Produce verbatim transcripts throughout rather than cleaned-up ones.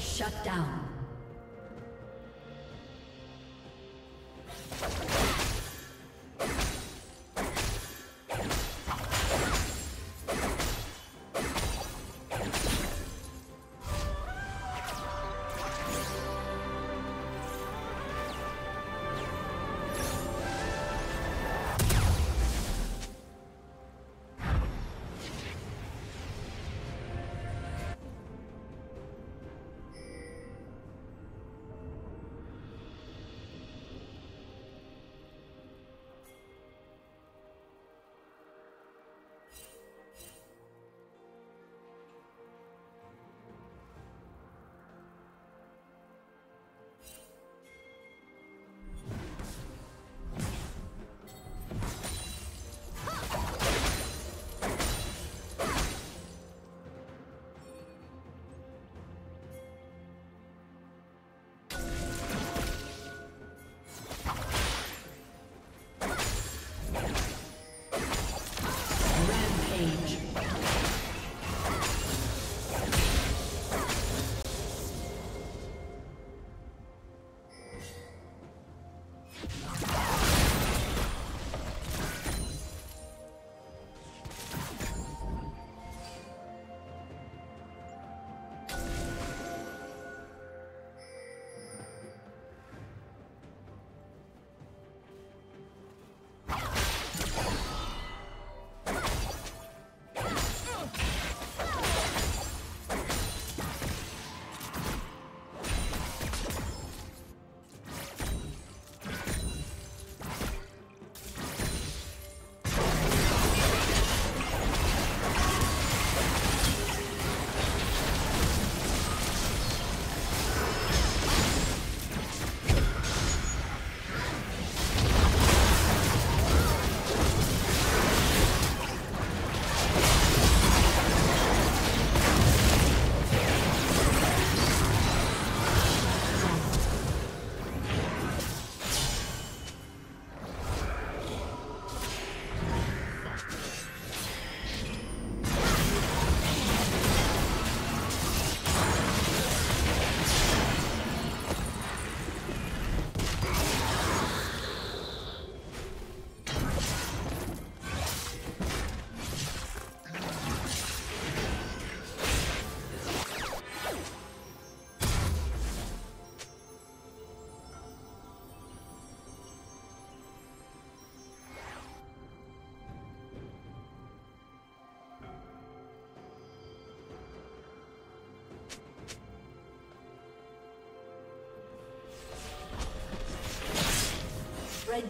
Shut down.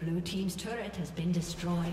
Blue team's turret has been destroyed.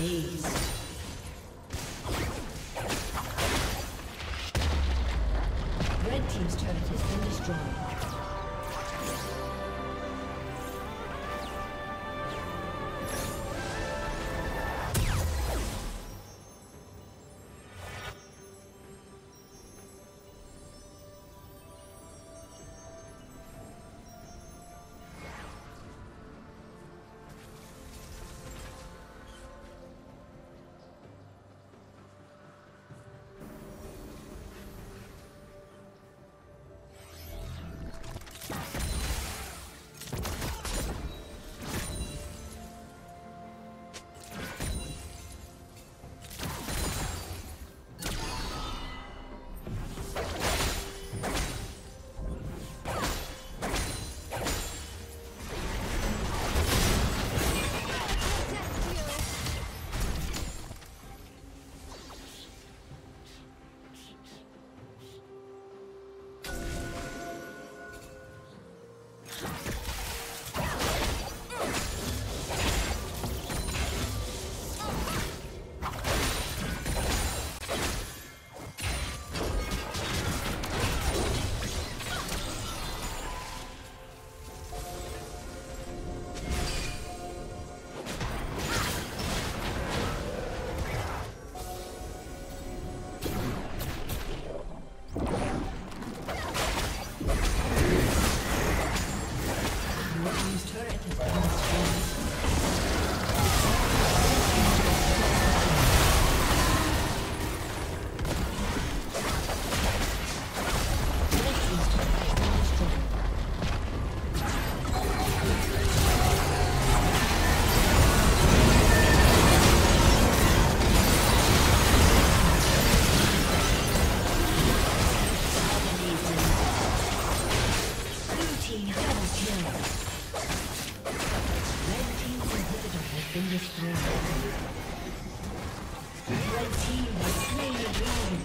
Ace. Red team's turret has been destroyed. team double kill. Red team's inhibitor has been destroyed. Red team has slain the dragon.